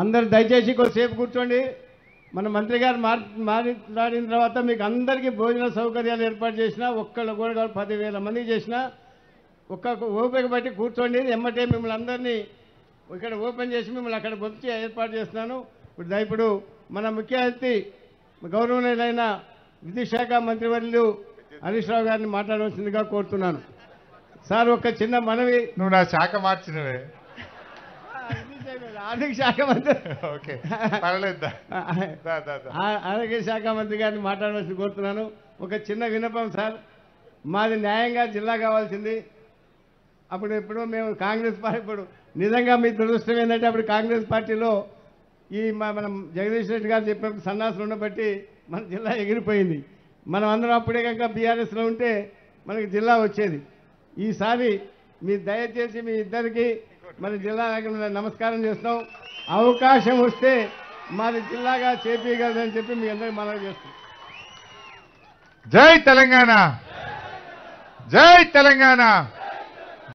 अंदर दयचेसी कोसेपु कूर्चोंडि मन मंत्री गारु मात्लाडिन तर्वात मीकु अंदरिकी भोजन सौकर्यालु एर्पाटु चेसिना ओक्कल गोडगा 10,000 मंदिकि चेसिना ओक्क ओपिक बट्टि कूर्चोंडि एम्मटे मिम्मल्नि अंदर्नि इक्कड ओपेन चेसि मिम्मल्नि अक्कड पंपि एर्पाटु चेस्तानु। इप्पुडु दयपुडु मन मुख्य अतिथि गौरवनीयुलैन विद्युत शाख मंत्रिवर्युलु हरीश राव गारिनि मात्लाडवलसिंदिगा कोरुतुन्नानु। సార్ ఒక చిన్న మనవి, నువ్వు నా శాఖ మార్చినవే, ఆర్థిక శాఖ మంత్రి, ఓకే పర్లేదు, ఆరోగ్య శాఖ మంత్రి గారిని మాట్లాడవలసి కోరుతున్నాను। ఒక చిన్న విన్నపం సార్, మాది న్యాయంగా జిల్లా కావాల్సింది. అప్పుడు ఎప్పుడో మేము కాంగ్రెస్ పార్టీ, ఇప్పుడు నిజంగా మీ దురదృష్టం ఏంటంటే అప్పుడు కాంగ్రెస్ పార్టీలో ఈ మనం జగదీష్ రెడ్డి గారు చెప్పినప్పుడు సన్నాసులు ఉండబట్టి మన జిల్లా ఎగిరిపోయింది. మనం అందరం అప్పుడే కనుక బీఆర్ఎస్లో ఉంటే మనకి జిల్లా వచ్చేది. ఈ సారి మీ దయచేసి మీ ఇద్దరికి మన జిల్లా నమస్కారం చేస్తాం. అవకాశం వస్తే మాది జిల్లాగా చేపియగలదని చెప్పి మీ అందరికి మనవి చేస్తాం. జై తెలంగాణ, జై తెలంగాణ.